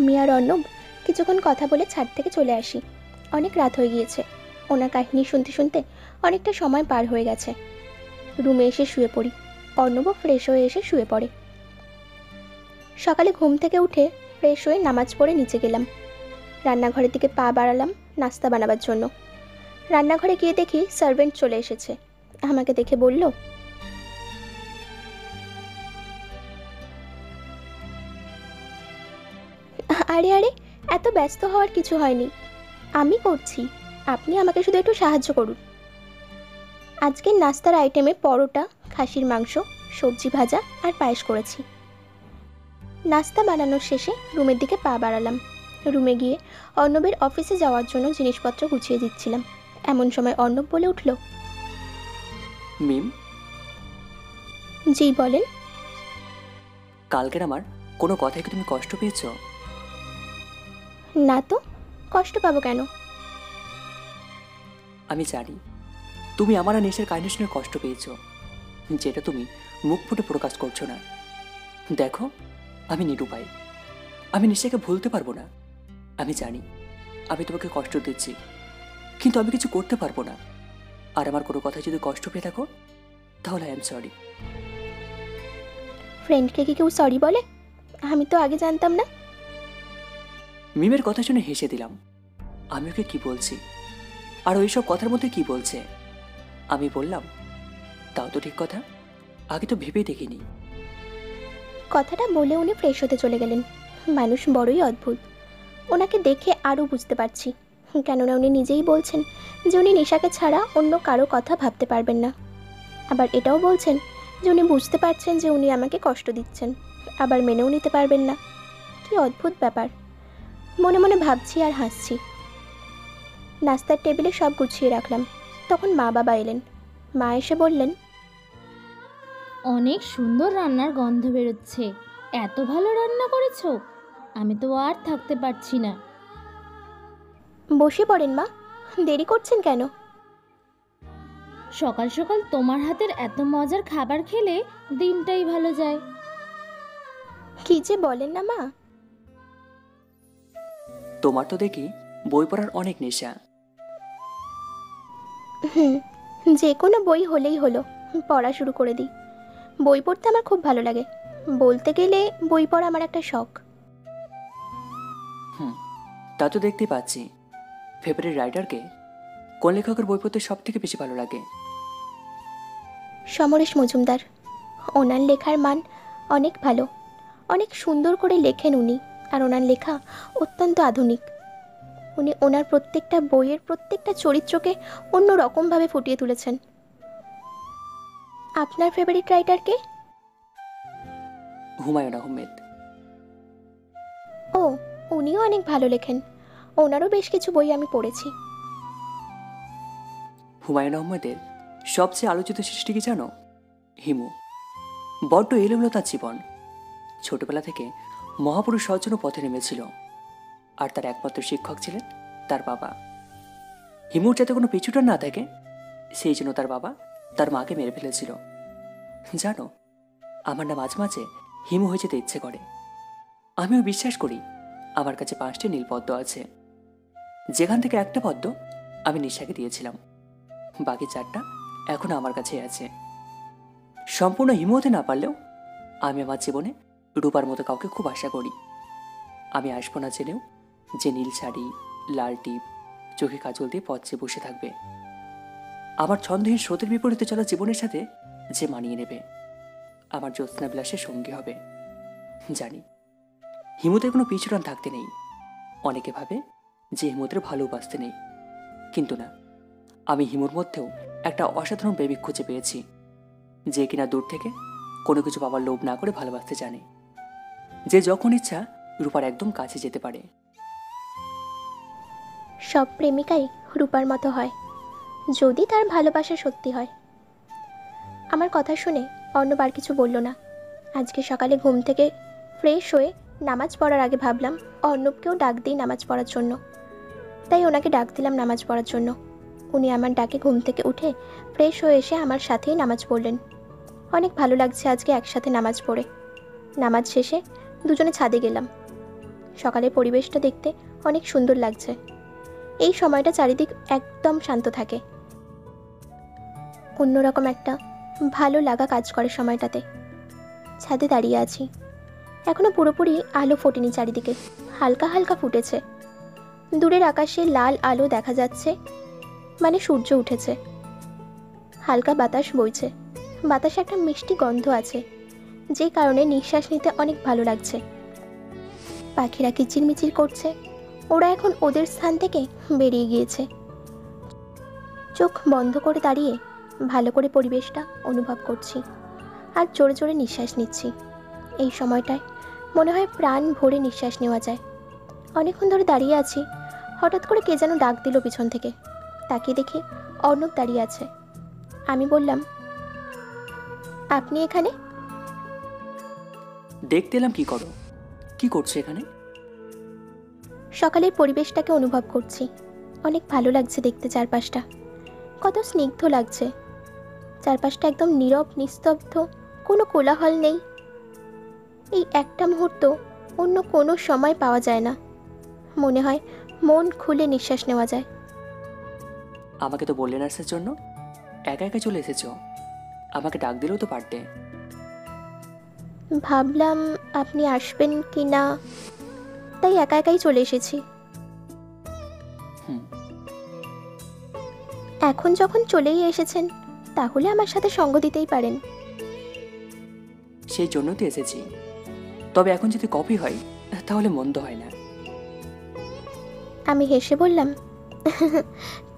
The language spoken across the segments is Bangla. আমি আর অর্ণব কিছুক্ষণ কথা বলে ছাদ থেকে চলে আসি। অনেক রাত হয়ে গিয়েছে, ওনার কাহিনী শুনতে শুনতে অনেকটা সময় পার হয়ে গেছে। রুমে এসে শুয়ে পড়ি। অর্ণবও ফ্রেশ হয়ে এসে শুয়ে পড়ে। সকালে ঘুম থেকে উঠে ফ্রেশ হয়ে নামাজ পড়ে নিচে গেলাম। রান্নাঘরের দিকে পা বাড়ালাম নাস্তা বানাবার জন্য। রান্নাঘরে গিয়ে দেখি সার্ভেন্ট চলে এসেছে। আমাকে দেখে বলল, আরে আরে এত ব্যস্ত হওয়ার কিছু হয়নি, আমি করছি, আপনি আমাকে শুধু একটু সাহায্য করুন। আজকের নাস্তার আইটেমে পরোটা, খাসির মাংস, সবজি ভাজা আর পায়েস করেছি। নাস্তা বানানোর শেষে রুমের দিকে পা বাড়ালাম। রুমে গিয়ে অর্ণবের অফিসে যাওয়ার জন্য জিনিসপত্র গুছিয়ে দিচ্ছিলাম, এমন সময় অর্ণব বলে উঠল, মিম। জি বলেন। কালকের আমার কোনো কথায় কি তুমি কষ্ট পেয়েছো? না তো, কষ্ট পাবো কেন? আমি জানি তুমি আমার আর নেশের কাহিনী শুনে কষ্ট পেয়েছো, যেটা তুমি মুখ ফুটে প্রকাশ করছো না। দেখো, আমি নিরুপায়, আমি নেশাকে ভুলতে পারবো না। আমি জানি আমি তোমাকে কষ্ট দিচ্ছি, কিন্তু আমি কিছু করতে পারবো না। আর আমার কোনো কথা যদি কষ্ট পেয়ে থাকো, তাহলে আই এম সরি। ফ্রেন্ডকে কি কেউ সরি বলে? আমি তো আগে জানতাম না। মিমের কথা শুনে হেসে দিলাম। আমি ওকে কি বলছি আর ওইসব কথার মধ্যে কি বলছে? আমি বললাম, তাও তো ঠিক কথা, আগে তো ভেবেই দেখিনি। কথাটা বলে উনি ফ্রেশ হতে চলে গেলেন। মানুষ বড়ই অদ্ভুত। ওনাকে দেখে আরও বুঝতে পারছি, কেননা উনি নিজেই বলছেন যে উনি নেশাকে ছাড়া অন্য কারো কথা ভাবতে পারবেন না। আবার এটাও বলছেন যে উনি বুঝতে পারছেন যে উনি আমাকে কষ্ট দিচ্ছেন, আবার মেনেও নিতে পারবেন না। কি অদ্ভুত ব্যাপার, মনে মনে ভাবছি আর হাসছি। নাস্তার টেবিলে সব গুছিয়ে রাখলাম, তখন মা বাবা এলেন। মা এসে বললেন, অনেক সুন্দর রান্নার গন্ধ বেরোচ্ছে, এত ভালো রান্না করেছ, আমি তো আর থাকতে পারছি না। বসে পড়েন মা, দেরি করছেন কেন? সকাল সকাল তোমার হাতের এত মজার খাবার খেলে দিনটাই ভালো যায়। কি যে বলেন না মা, তোমার তো দেখি বই পড়ার অনেক নেশা। যে কোনো বই হলেই হলো, পড়া শুরু করে দিই। বই পড়তে আমার খুব ভালো লাগে, বলতে গেলে বই পড়া আমার একটা শখ। তা তো দেখতে পাচ্ছি। ফেভারিট রাইটারকে, কোন লেখকের বই পড়তে সব থেকে বেশি ভালো লাগে? সমরেশ মজুমদার। ওনার লেখার মান অনেক ভালো, অনেক সুন্দর করে লেখেন উনি, আর ওনার লেখা অত্যন্ত আধুনিক। উনি ওনার প্রত্যেকটা বইয়ের প্রত্যেকটা চরিত্রকে অন্য রকমভাবে ফুটিয়ে তুলেছেন। আপনার ফেভারিট রাইটারকে? হুমায়ুন আহমেদ। ও, উনিও অনেক ভালো লেখেন, ওনারও বেশ কিছু বই আমি পড়েছি। হুমায়ুন আহমেদের সবচেয়ে আলোচিত সৃষ্টি কি জানো? হিমু। বড্ড এলোমেলো তার জীবন। ছোটবেলা থেকে মহাপুরুষ হওয়ার জন্য পথে নেমেছিল, আর তার একমাত্র শিক্ষক ছিলেন তার বাবা। হিমুর যাতে কোনো পিছুটান না থাকে, সেই জন্য তার বাবা তার মাকে মেরে ফেলেছিল। জানো, আমার না মাঝে মাঝে হিমু হয়ে যেতে ইচ্ছে করে। আমিও বিশ্বাস করি আমার কাছে 5টি নীল পদ্ম আছে, যেখান থেকে একটা পদ্ম আমি নিশাকে দিয়েছিলাম, বাকি 4টা এখনও আমার কাছে আছে। সম্পূর্ণ হিমু হতে না পারলেও আমি আমার জীবনে রূপার মতো কাউকে খুব আশা করি। আমি আসবো না জেনেও যে নীল শাড়ি, লাল টিপ, চোখে কাজল দিয়ে পথে বসে থাকবে, আমার ছন্দহীন স্রোতের বিপরীতে চলা জীবনের সাথে যে মানিয়ে নেবে, আমার জ্যোৎস্না বিলাসের সঙ্গী হবে। জানি হিমুদের কোনো পিছুটান থাকতে নেই। অনেকে ভাবে যে হিমুদের ভালোবাসতে নেই, কিন্তু না, আমি হিমুর মধ্যেও একটা অসাধারণ প্রেমিক খুঁজে পেয়েছি, যে কিনা দূর থেকে কোনো কিছু পাওয়ার লোভ না করে ভালোবাসতে জানে, যে যখন ইচ্ছা রূপার একদম কাছে যেতে পারে। সব প্রেমিকাই রূপার মতো হয়, যদি তার ভালোবাসা সত্যি হয়। আমার কথা শুনে অর্ণব আর কিছু বলল না। আজকে সকালে ঘুম থেকে ফ্রেশ হয়ে নামাজ পড়ার আগে ভাবলাম অর্ণবকেও ডাক দিই নামাজ পড়ার জন্য, তাই ওনাকে ডাক দিলাম নামাজ পড়ার জন্য। উনি আমার ডাকে ঘুম থেকে উঠে ফ্রেশ হয়ে এসে আমার সাথেই নামাজ পড়লেন। অনেক ভালো লাগছে আজকে একসাথে নামাজ পড়ে। নামাজ শেষে দুজনে ছাদে গেলাম। সকালে পরিবেশটা দেখতে অনেক সুন্দর লাগছে। এই সময়টা চারিদিক একদম শান্ত থাকে, অন্যরকম একটা ভালো লাগা কাজ করে সময়টাতে। ছাদে দাঁড়িয়ে আছি, এখনও পুরোপুরি আলো ফোটেনি, চারিদিকে হালকা হালকা ফুটেছে। দূরের আকাশে লাল আলো দেখা যাচ্ছে, মানে সূর্য উঠেছে। হালকা বাতাস বইছে, বাতাসে একটা মিষ্টি গন্ধ আছে, যে কারণে নিঃশ্বাস নিতে অনেক ভালো লাগছে। পাখিরা কিচিরমিচির করছে, ওরা এখন ওদের স্থান থেকে বেরিয়ে গিয়েছে। চোখ বন্ধ করে দাঁড়িয়ে ভালো করে পরিবেশটা অনুভব করছি আর জোরে জোরে নিঃশ্বাস নিচ্ছি। এই সময়টায় মনে হয় প্রাণ ভরে নিঃশ্বাস নেওয়া যায়। অনেকক্ষণ ধরে দাঁড়িয়ে আছি, হঠাৎ করে কে যেন ডাক দিল পিছন থেকে। তাকিয়ে দেখি অর্ণব দাঁড়িয়ে আছে। আমি বললাম, আপনি এখানে? দেখতে এলাম কি করছে এখানে। সকালের পরিবেশটাকে অনুভব করছি, অনেক ভালো লাগছে দেখতে। চারপাশটা কত স্নিগ্ধ লাগছে, চারপাশটা একদম নীরব নিস্তব্ধ, কোনো কোলাহল নেই। এই একটা মুহূর্ত অন্য কোনো সময় পাওয়া যায় না, মনে হয় মন খুলে নিঃশ্বাস নেওয়া যায়। আমাকে তো বললেন আসার জন্য, একা একা চলে এসেছো, আমাকে ডাক দিলেও তো পারতে। ভাবলাম আপনি আসবেন কি না, তাই একা একাই চলে এসেছি। এখন যখন চলেই এসেছেন, তাহলে আমার সাথে সঙ্গ দিতেই পারেন। সেই জন্য তো এসেছি, তবে এখন যদি কপি হয় তাহলে মন্দ হয় না। আমি হেসে বললাম,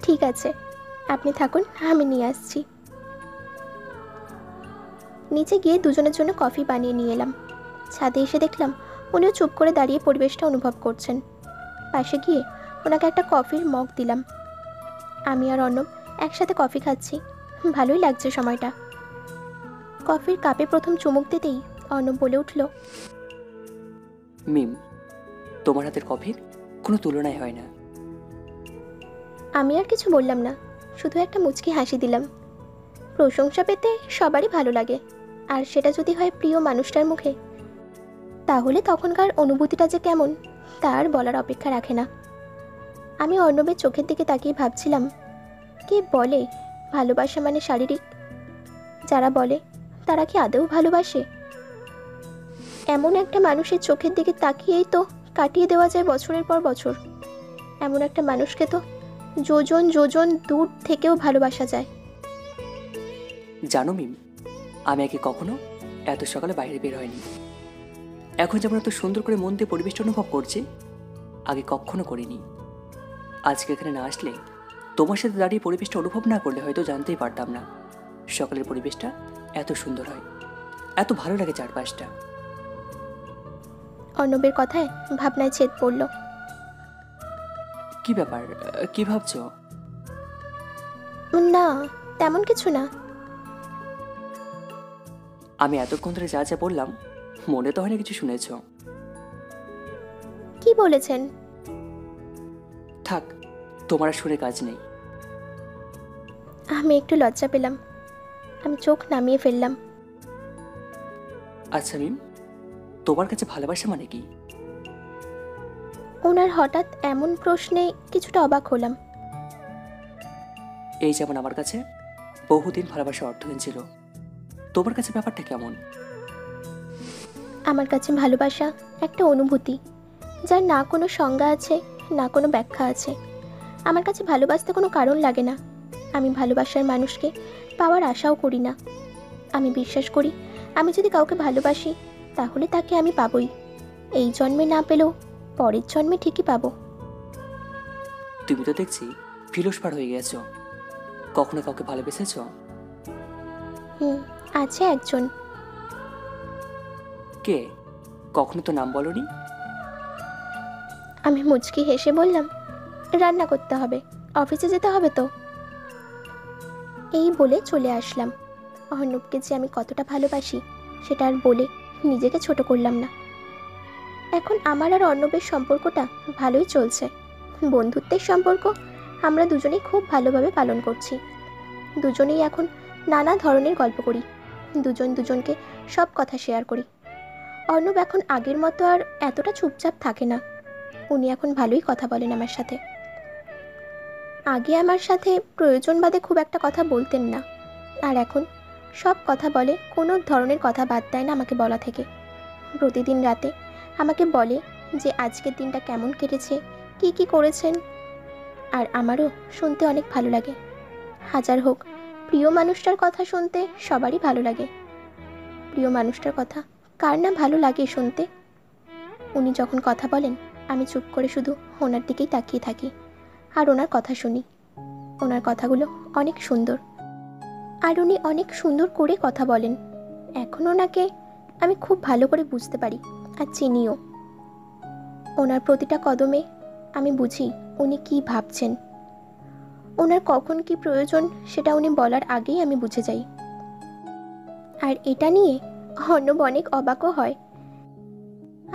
ঠিক আছে, আপনি থাকুন, আমি নিয়ে আসছি। নিচে গিয়ে দুজনের জন্য কফি বানিয়ে নিয়ে এলাম। ছাদে এসে দেখলাম উনিও চুপ করে দাঁড়িয়ে পরিবেশটা অনুভব করছেন। পাশে গিয়ে ওনাকে একটা কফির মগ দিলাম। আমি আর অর্ণব একসাথে কফি খাচ্ছি, ভালোই লাগছে সময়টা। কফির কাপে প্রথম চুমুক দিতেই অর্ণব বলে উঠল, মিম, তোমার হাতের কফির কোনো তুলনাই হয় না। আমি আর কিছু বললাম না, শুধু একটা মুচকি হাসি দিলাম। প্রশংসা পেতে সবারই ভালো লাগে, আর সেটা যদি হয় প্রিয় মানুষটার মুখে, তাহলে তখনকার অনুভূতিটা যে কেমন তার বলার অপেক্ষা রাখে না। আমি অর্ণবের চোখের দিকে তাকিয়ে ভাবছিলাম, কে বলে ভালোবাসা মানে শারীরিক, যারা বলে তারা কি আদৌ ভালোবাসে? এমন একটা মানুষের চোখের দিকে তাকিয়েই তো কাটিয়ে দেওয়া যায় বছরের পর বছর। এমন একটা মানুষকে তো যোজন যোজন দূর থেকেও ভালোবাসা যায়। জানো মিম, আমি আগে কখনো এত সকালে বাইরে বের হয়নি। এখন যেমন এত সুন্দর করে মন দিয়ে পরিবেশটা অনুভব করছি, আগে কখনো করিনি। আজকে এখানে না আসলে, তোমার সাথে দাঁড়িয়ে পরিবেশটা অনুভব না করলে হয়তো জানতেই পারতাম না সকালের পরিবেশটা এত সুন্দর হয়, এত ভালো লাগে চারপাশটা। অর্ণবের কথায় ভাবনায় ছেদ পড়ল। কি ব্যাপার, কি ভাবছো? না, তেমন কিছু না। আমি এতক্ষণ ধরে যা যা বললাম মনে তো হয় না কিছু শুনেছো। কি বলেছেন? থাক, তোমার শুনে কাজ নেই। আমি একটু লজ্জা পেলাম, আমি চোখ নামিয়ে ফেললাম। আচ্ছা মিম, তোমার কাছে ভালোবাসা মানে কি? ওনার হঠাৎ এমন প্রশ্নে কিছুটা অবাক হলাম। এই যেমন আমার কাছে বহুদিন ভালোবাসা অর্থহীন ছিল, তোমার কাছে ব্যাপারটা কেমন? আমার কাছে ভালোবাসা একটা অনুভূতি, যার না কোনো সংজ্ঞা আছে, না কোনো ব্যাখ্যা আছে। আমার কাছে ভালোবাসতে কোনো কারণ লাগে না। আমি ভালোবাসার মানুষকে পাওয়ার আশাও করি না। আমি বিশ্বাস করি, আমি যদি কাউকে ভালোবাসি তাহলে তাকে আমি পাবই, এই জন্মে না পেলেও পরের জন্মে ঠিকই পাবো। তুমি তো দেখছি ফিলোসফার হয়ে গেছো, কখনো কাউকে ভালোবেসেছো? আছে একজন। কে? কখনো তো নাম বলনি। আমি মুচকি হেসে বললাম, রান্না করতে হবে, অফিসে যেতে হবে তো। এই বলে চলে আসলাম। অর্ণবকে যে আমি কতটা ভালোবাসি সেটা আর বলে নিজেকে ছোট করলাম না। এখন আমার আর অর্ণবের সম্পর্কটা ভালোই চলছে, বন্ধুত্বের সম্পর্ক। আমরা দুজনেই খুব ভালোভাবে পালন করছি, দুজনেই এখন নানা ধরনের গল্প করি, দুজন দুজনকে সব কথা শেয়ার করি। अर्णव एखन आगेर मतो आर एतटा चुपचाप थाके ना। उनी एखन भालोई कथा बोलेन आमार साथे। आगे आमार साथे प्रयोजन बादे खूब एकटा कथा बोलतेन ना, आर एखन सब कथा बोले, कोनो धरनेर कथा बाद देय ना आमाके बला थेके। प्रतिदिन राते आमाके बोले जे आजकेर दिनटा केमन केटेछे, की की करेछेन, आर आमारो शुनते अनेक भालो लागे। हाजार होक प्रिय मानुषटार कथा शुनते सबारই भालो लागे। प्रिय मानुषटार कथा कार ना भालो लागे शुनते। उनी जखन कथा बोलेन आमी चुप करे शुधु ओनार दिकेई ताकिये थाकि आर ओनार कथा शुनि। ओनार कथागुलो अनेक सुंदर आर उनी अनेक सुंदर करे कथा बोलेन। एखन ओनाके आमी खूब भालो करे बुझते पारी आर चिनिओ। ओनार प्रतिटा कदमे आमी बुझी उनी कि भाबछेन। ओनार कखन कि प्रयोजन सेटा उनी बलार आगेई आमी बुझे जाई। आर एटा निये अर्णव अनेक अबाको हय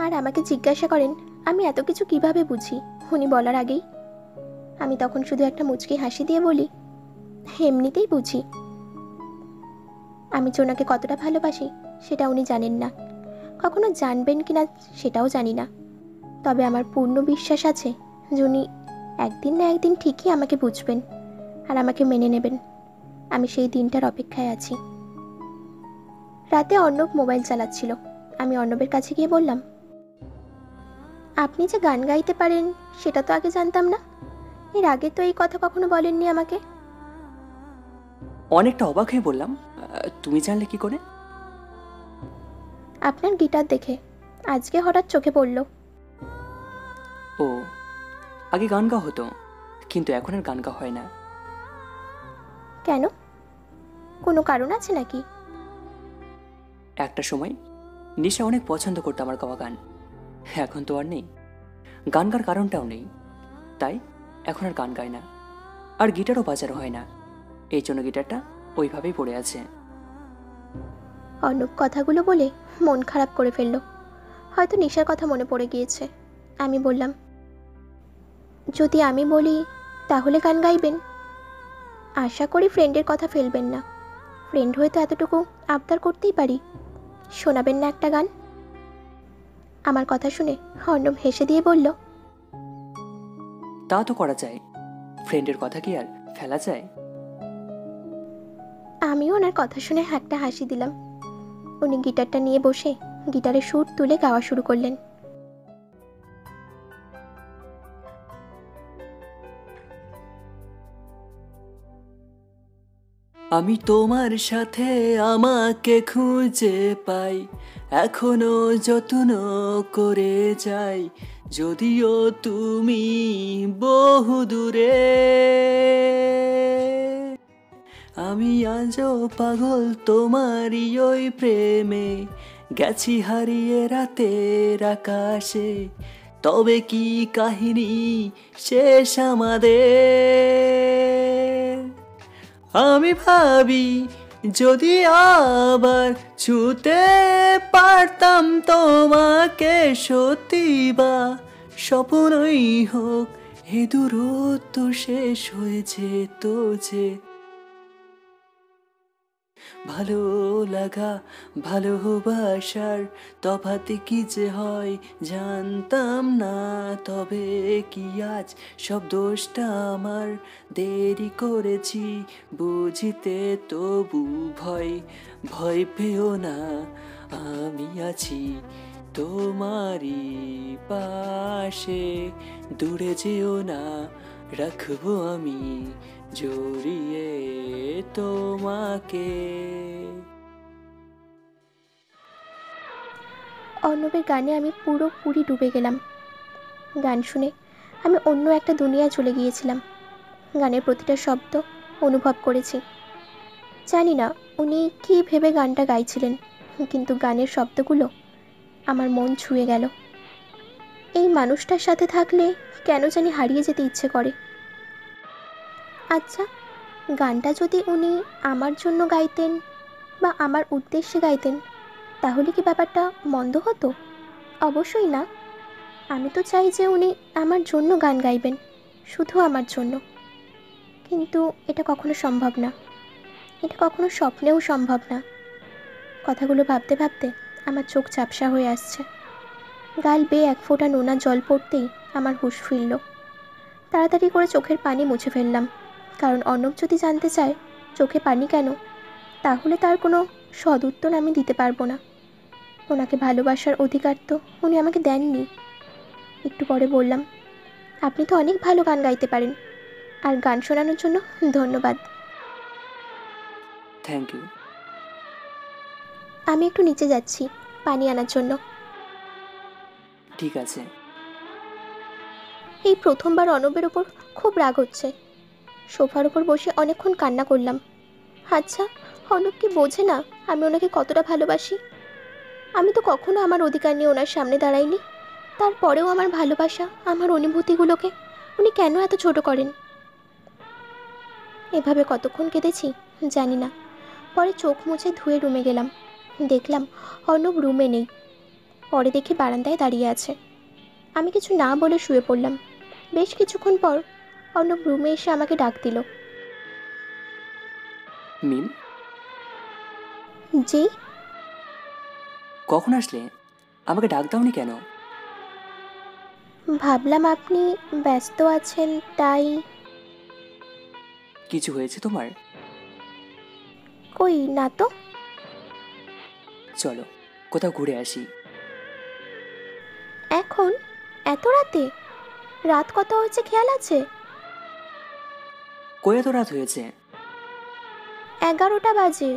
आर आमाके जिज्ञासा करेन आमी एत किछु किभाबे बुझी। उनी बलार आगेई आमी तखन शुधु एकटा मुचकी हासि दिये बोली, एमनितेई बुझी। आमी जोनाके कतटा भालोबासि सेटा उनी जानेन ना, कखनो जानबेन किना सेटाओ जानि ना। तबे आमार पूर्ण विश्वास आछे जे उनी एकदिन ना एकदिन ठीकई आमाके बुझबेन आर आमाके मेने नेबेन। आमी सेई दिनटार अपेक्षाय आछि। राते अर्णव मोबाइल चालाच्छिलो। आमी अर्णवेर काछे गिये बोललाम, आपनि जे गान गाइते पारेन सेटा तो आगे जानताम ना, एर आगे तो एई कथा कखनो बोलेननि आमाके। अनेकटा अबाक हये बोललाम, तुमि जानले कि करे? आपनार गिटार देखे आजके हठाৎ चोखे पड़लो। ओ, आगे गान गाओ हतो किन्तु एखन आर गान गाओया हय ना। केनो? कोनो कारण आछे नाकि? একটা সময় নিশা অনেক পছন্দ করত আমার গাওয়া গান। এখন তো আর নেই। গান গার কারণটাও নেই, তাই এখন আর গান গায় না আর গিটারও বাজানো হয় না। এই জন্য গিটারটা ওইভাবেই পড়ে আছে। অর্ণব কথাগুলো বলে মন খারাপ করে ফেলল। হয়তো নিশার কথা মনে পড়ে গিয়েছে। আমি বললাম, যদি আমি বলি তাহলে গান গাইবেন? আশা করি ফ্রেন্ডের কথা ফেলবেন না। ফ্রেন্ড হয়ে তো এতটুকু আবদার করতেই পারি। শোনাবেন না একটা গান? আমার কথা শুনে অর্ণব হেসে দিয়ে বলল, তা তো করা যায়, ফ্রেন্ডের কথা কি আর ফেলা যায়? আমিও ওনার কথা শুনে একটা হাসি দিলাম। উনি গিটারটা নিয়ে বসে গিটারে সুর তুলে গাওয়া শুরু করলেন। আমি তোমার সাথে আমাকে খুঁজে পাই, এখনো যত্ন করে যাই, যদিও তুমি বহু দূরে। আমি আজও পাগল তোমারই ওই প্রেমে, গেছি হারিয়ে রাতের আকাশে, তবে কি কাহিনী শেষ আমাদের। আমি ভাবি যদি আবার ছুঁতে পারতাম তোমাকে, সত্যি বা স্বপ্নই হোক এ দূরত্ব শেষ হয়েছে তো যে ভালো লাগা ভালোবাসার তফাতে কি যে হয় জানতাম না। তবে কি আজ সব দোষটা আমার, দেরি করেছি বুঝিতে তবু ভয়। ভয় পেও না, আমি আছি তোমারই পাশে, দূরে যেও না, রাখবো আমি জড়িয়ে তোমাকে। অর্ণবের গানে আমি পুরোপুরি ডুবে গেলাম। গান শুনে আমি অন্য একটা দুনিয়ায় চলে গিয়েছিলাম। গানের প্রতিটা শব্দ অনুভব করেছি। জানি না উনি কী ভেবে গানটা গাইছিলেন, কিন্তু গানের শব্দগুলো আমার মন ছুঁয়ে গেল। এই মানুষটার সাথে থাকলে কেন জানি হারিয়ে যেতে ইচ্ছে করে। আচ্ছা, গানটা যদি উনি আমার জন্য গাইতেন বা আমার উদ্দেশ্যে গাইতেন তাহলে কি ব্যাপারটা মন্দ হতো? অবশ্যই না। আমি তো চাই যে উনি আমার জন্য গান গাইবেন, শুধু আমার জন্য। কিন্তু এটা কখনো সম্ভব না, এটা কখনো স্বপ্নেও সম্ভব না। কথাগুলো ভাবতে ভাবতে আমার চোখ চাপসা হয়ে আসছে। গাল বেয়ে এক ফোঁটা নোনা জল পড়তেই আমার হুঁশ ফিরল। তাড়াতাড়ি করে চোখের পানি মুছে ফেললাম, কারণ অর্ণব যদি জানতে চায় চোখে পানি কেন, তাহলে তার কোনো সদুত্তর আমি দিতে পারবো না। ওনাকে ভালোবাসার অধিকার তো উনি আমাকে দেননি। একটু পরে বললাম, আপনি তো অনেক ভালো গান গাইতে পারেন, আর গান শোনানোর জন্য ধন্যবাদ। Thank you. আমি একটু নিচে যাচ্ছি পানি আনার জন্য। ঠিক আছে। এই প্রথমবার অর্ণবের ওপর খুব রাগ হচ্ছে। সোফার ওপর বসে অনেকক্ষণ কান্না করলাম। আচ্ছা, অর্ণব কি বোঝে না আমি ওনাকে কতটা ভালোবাসি? আমি তো কখনো আমার অধিকার নিয়ে ওনার সামনে দাঁড়াইনি, তারপরেও আমার ভালোবাসা, আমার অনুভূতিগুলোকে উনি কেন এত ছোট করেন? এভাবে কতক্ষণ কেঁদেছি জানি না। পরে চোখ মুছে ধুয়ে রুমে গেলাম। দেখলাম অর্ণব রুমে নেই, পরে দেখি বারান্দায় দাঁড়িয়ে আছে। আমি কিছু না বলে শুয়ে পড়লাম। বেশ কিছুক্ষণ পর অর্ণব রুমে এসে আমাকে ডাক দিল। মিম। জি। কখন আসলে? আমাকে ডাক দাওনি কেন? ভাবলাম আপনি ব্যস্ত আছেন তাই। কিছু হয়েছে তোমার? কই না তো। চলো কোথাও ঘুরে আসি। এখন এত রাতে? রাত কত হয়েছে খেয়াল আছে? কই এত রাত হয়েছে? 11টা বাজে।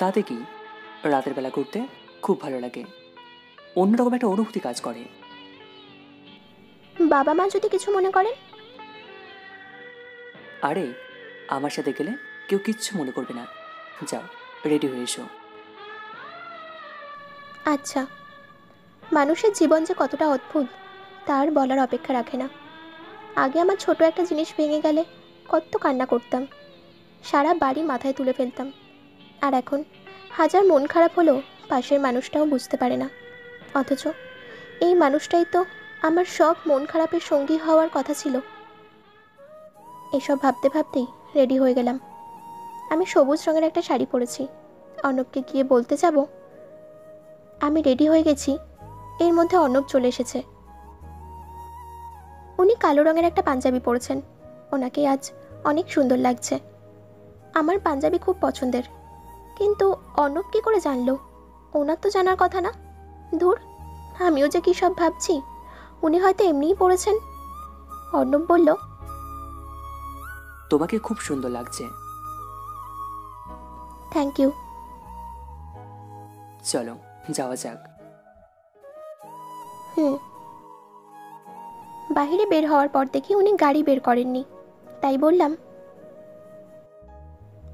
তাতে কি? রাতের বেলা ঘুরতে খুব ভালো লাগে, অন্যরকম একটা অনুভূতি কাজ করে। বাবা মা যদি কিছু মনে করে? আরে আমার সাথে গেলে কেউ কিচ্ছু মনে করবে না, যাও রেডি হয়ে এসো। আচ্ছা, মানুষের জীবন যে কতটা অদ্ভুত তার বলার অপেক্ষা রাখে না। আগে আমার ছোট একটা জিনিস ভেঙে গেলে কত কান্না করতাম, সারা বাড়ি মাথায় তুলে ফেলতাম। আর এখন হাজার মন খারাপ হলেও পাশের মানুষটাও বুঝতে পারে না, অথচ এই মানুষটাই তো আমার সব মন খারাপের সঙ্গী হওয়ার কথা ছিল। এসব ভাবতে ভাবতেই রেডি হয়ে গেলাম। আমি সবুজ রঙের একটা শাড়ি পরেছি। অর্ণবকে গিয়ে বলতে যাব আমি রেডি হয়ে গেছি, এর মধ্যে অর্ণব চলে এসেছে। উনি কালো রঙের একটা পাঞ্জাবি পরেছেন, ওনাকে আজ অনেক সুন্দর লাগছে। আমার পাঞ্জাবি খুব পছন্দের, কিন্তু অর্ণব কী করে জানলো? ওনার তো জানার কথা না। ধুর, আমিও যে কী সব ভাবছি। উনি হয়তো এমনিই পড়েছেন। অর্ণব বলল, তোমাকে খুব সুন্দর লাগছে। Thank you. চলো যাওয়া যাক। বাইরে বের হওয়ার পর দেখি উনি গাড়ি বের করেননি, তাই বললাম,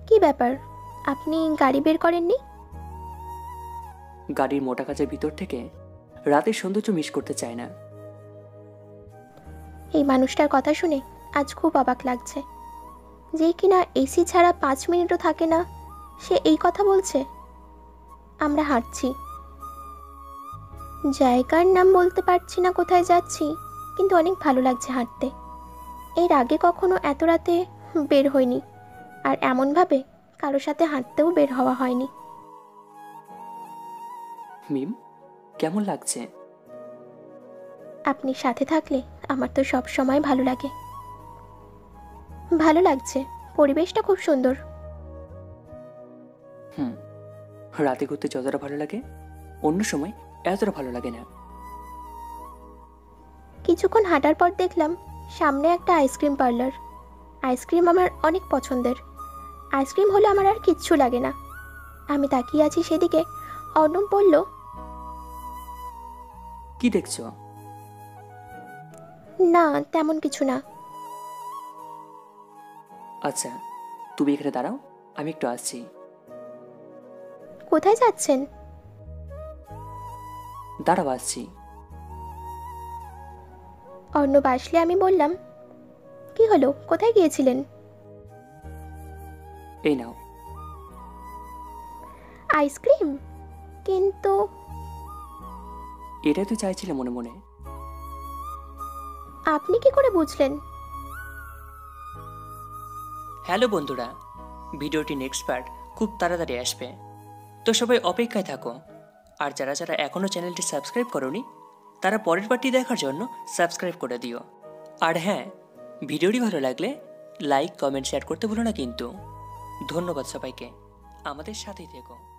কি ব্যাপার আপনি গাড়ি বের করেননি? গাড়ির মোটা কাচের ভিতর থেকে রাতের সৌন্দর্য মিস করতে চায় না। এই মানুষটার কথা শুনে আজ খুব অবাক লাগছে, যে কিনা এসি ছাড়া 5 মিনিটও থাকে না, সে এই কথা বলছে। আমরা হাঁটছি, জায়গার নাম বলতে পারছি না কোথায় যাচ্ছি, কিন্তু অনেক ভালো লাগছে হাঁটতে। এর আগে কখনো এত রাতে বের হইনি, আর এমনভাবে কারো সাথে হাঁটতেও বের হওয়া হয়নি। মিম, কেমন লাগছে? আপনি সাথে থাকলে আমার তো সব সময় ভালো লাগে। ভালো লাগছে, পরিবেশটা খুব সুন্দর। রাতে ঘুরতে যতটা ভালো লাগে অন্য সময় এতটা ভালো লাগে না। কিছুক্ষণ হাঁটার পর দেখলাম সামনে একটা আইসক্রিম পার্লার। আইসক্রিম আমার অনেক পছন্দের। আইসক্রিম হলে আমার আর কিচ্ছু লাগে না। আমি তাকিয়ে আছি সেদিকে, অর্ণব বলল, কি দেখছো? না তেমন কিছু না। আচ্ছা তুমি এখানে দাঁড়াও, আমি একটু আসছি। কোথায় যাচ্ছেন? দাঁড়াও আসছি। অর্ণব আসলে আমি বললাম, কি হলো, কোথায় গিয়েছিলেন? এই নাও আইসক্রিম। কিন্তু এটাই তো চাইছিলে মনে মনে। আপনি কি করে বুঝলেন? হ্যালো বন্ধুরা, ভিডিওটি নেক্সট পার্ট খুব তাড়াতাড়ি আসবে। तो सबाई अपेक्षाय थाको और जारा जारा एखोनो चैनलटी सबस्क्राइब करोनी तारा परेर बारटी देखार जोन्नो सबस्क्राइब करे दिओ। और हाँ, भिडियोटी भालो लागले लाइक कमेंट शेयर करते भूलो ना किन्तु। धन्यवाद सबाईके, आमादेर साथेई থেকো।